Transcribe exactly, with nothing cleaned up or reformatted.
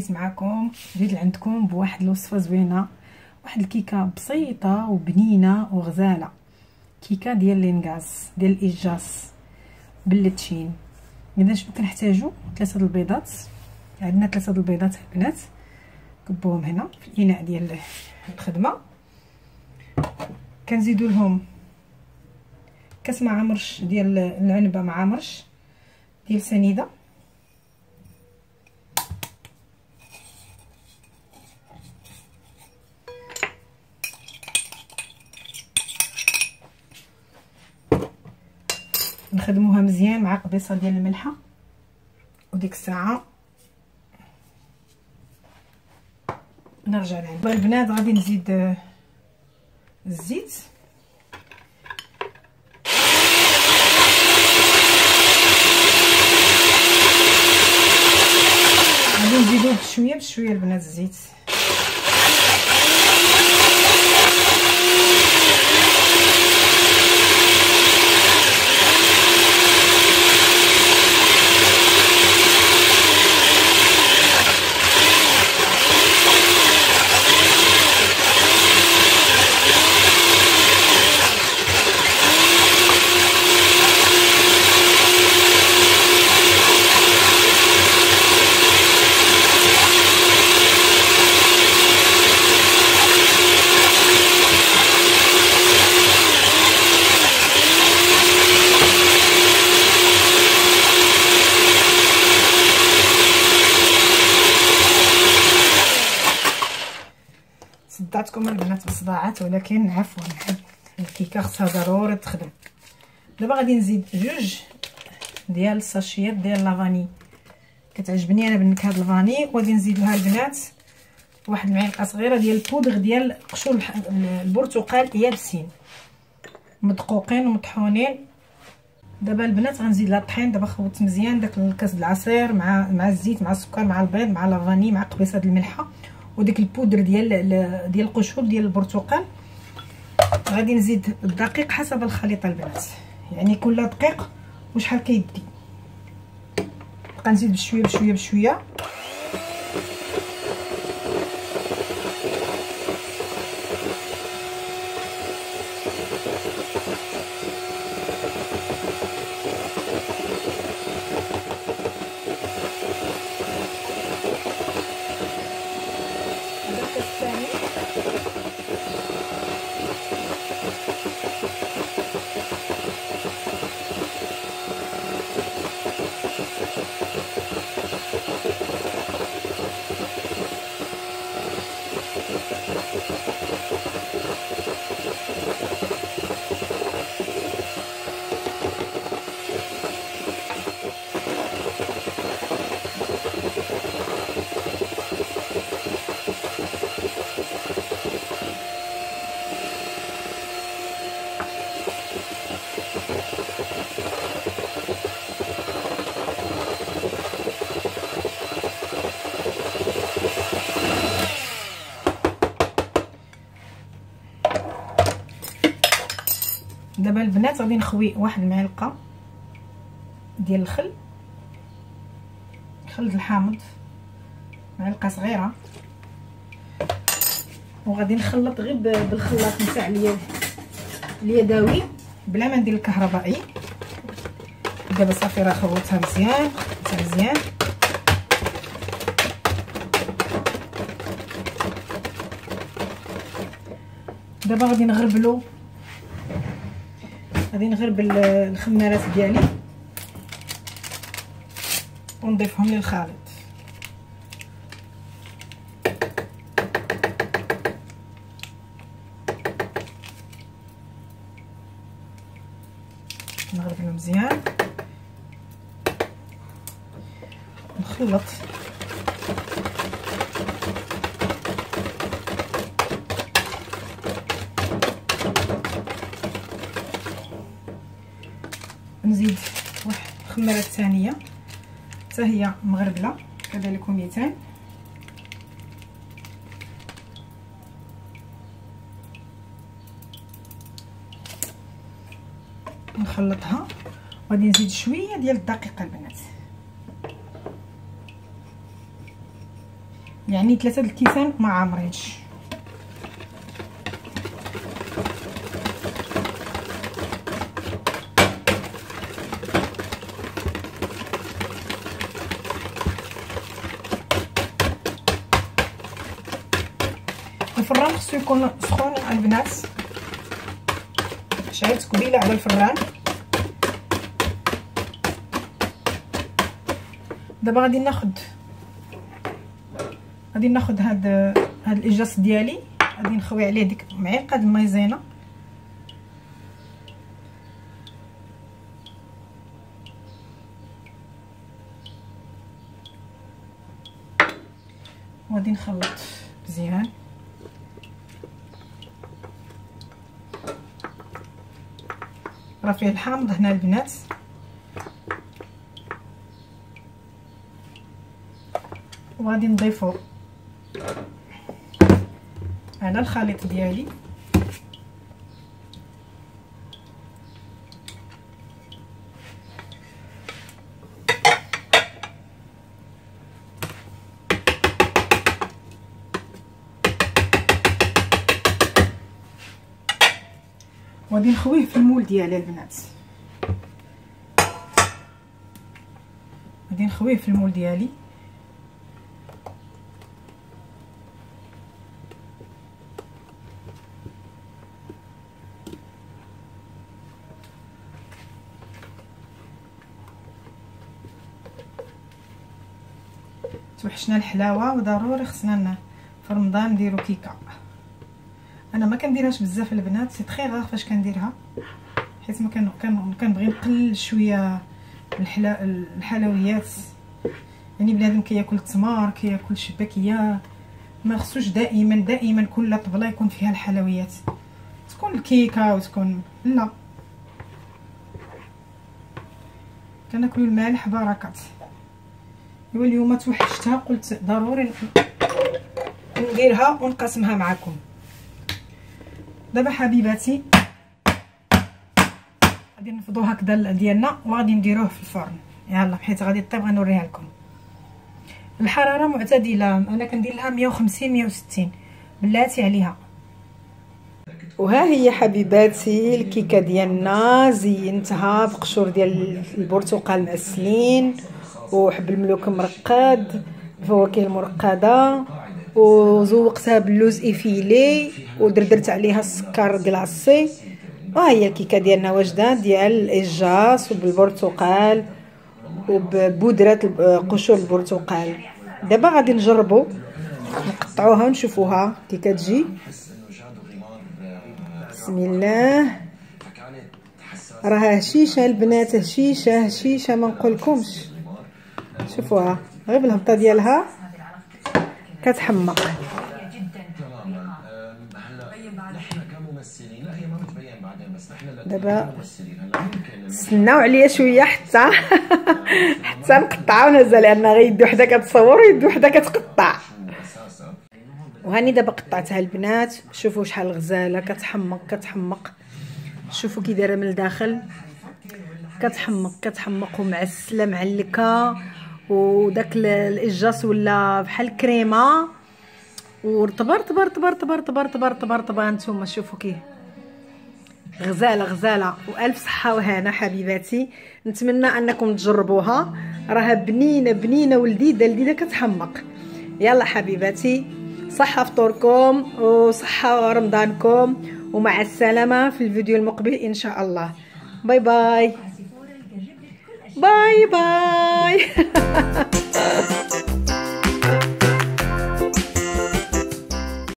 جيت معكم جيت لعندكم بواحد الوصفه زوينه، واحد الكيكه بسيطه وبنينه وغزاله، كيكه ديال لينغاز ديال الإجاس باللاتشين. اذا شنو كنحتاجو؟ ثلاثه د البيضات، عندنا ثلاثه د البيضات البنات، كبوهم هنا في الاناء ديال الخدمه. كنزيدو لهم كاس مع مرش ديال العنبه مع مرش ديال سنيده، نخدموها مزيان مع قبيصه ديال الملحه. وديك الساعه نرجع لعندنا البنات، غادي نزيد الزيت نزيدو بشويه بشويه البنات الزيت. صدعتكم البنات بالصداعات، ولكن عفوا الكيكه خصها ضروري تخدم. دابا غادي نزيد جوج ديال الساشيات ديال لافاني، كتعجبني انا بالنكهه الفاني. وغادي نزيد لها البنات واحد المعلقه صغيره ديال البودغ ديال قشور البرتقال يابسين مدقوقين ومطحونين. دابا البنات غنزيد لها الطحين. دابا خلطت مزيان داك الكاس العصير مع مع الزيت مع السكر مع البيض مع لافاني مع قبيصه د الملحه وديك البودر ديال ديال القشور ديال البرتقال. غادي نزيد الدقيق حسب الخليطه البنات، يعني كل دقيق وشحال كيدي. بقا نزيد بشويه بشويه بشويه دابا البنات غادي نخوي واحد المعلقه ديال الخل، الخل الحامض معلقه صغيره، وغادي نخلط غير بالخلاط نتاع اليد اليدوي بلا ما ندير الكهربائي. دابا صافي راه خوتها مزيان حتى مزيان. دابا غادي نغربلو غادي نغرب الخمارات ديالي ونضيفهم للخليط. نغربلو مزيان نخلط. نزيد واحد الخماره الثانيه حتى هي مغربله كذلك ميتين. نخلطها وغادي نزيد شويه ديال الدقيق البنات. يعني ثلاثه الكيسان ما عامرينش. الفران خصو يكون سخون البنات، شعلت قليله على الفران. دابا غادي ناخد غادي ناخد هاد هاد الاجاص ديالي، غادي نخوي عليه ديك معلقه د المايزينا. وغادي نخلط مزيان. راه فيه الحامض هنا البنات، وغادي نضيفو على الخليط ديالي. وغادي نخويه في المول ديالي البنات، غادي نخويه في المول ديالي. توحشنا الحلاوه وضروري خصنا في رمضان نديرو كيكه. انا ما كنديرهاش بزاف البنات، سي تري غار فاش كنديرها، حيت ما كنبغي نقلل شويه الحلا الحلويات. يعني بنادم كياكل التمر، كياكل الشباكيه، ما خصوش دائما دائما كل طبله يكون فيها الحلويات، تكون الكيكه وتكون لا. كناكلو المالح بركات. ايوا اليوم توحشتها، قلت ضروري نديرها ونقسمها معكم. دابا حبيباتي غادي نفضو هكذا ديالنا وغادي نديروه في الفرن. يلا حيت غادي طيب غنوريها لكم. الحراره معتدله، انا كندير لها مية وخمسين مية وستين بلاتي عليها. وها هي حبيباتي الكيكه ديالنا، زينتها بقشور ديال البرتقال معسلين وحب الملوك مرقد، الفواكه المرقده، وزوقتها باللوز افيلي ودردرت عليها السكر كلاصي. ها هي الكيكه ديالنا واجده ديال الاجاص وبالبرتقال وببودره قشور البرتقال. دابا غادي نجربوا نقطعوها ونشوفوها كي كتجي. بسم الله، راها هشيشه البنات، هشيشه هشيشه ما نقولكمش. شوفوها غير بالهبطه ديالها كتحمق. دابا استناو عليا شويه حتى حتى نقطعو هذا، لان غير يد وحده كتصور ويد وحده كتقطع. وهاني دابا قطعتها البنات، شوفوا شحال غزاله، كتحمق كتحمق. شوفوا كي دايره من الداخل، كتحمق كتحمق ومعسله معلكه، وداك الاجاص ولا بحال كريمه ورطبه رطبه رطبه رطبه رطبه رطبه رطبه رطبه. نتوما شوفوا كي غزاله غزاله. والف صحه وهنا حبيباتي، نتمنى انكم تجربوها، راها بنينه بنينه ولذيذه لذيذه كتحمق. يلا حبيباتي، صحه فطوركم وصحه رمضانكم، ومع السلامه في الفيديو المقبل ان شاء الله. باي باي باي باي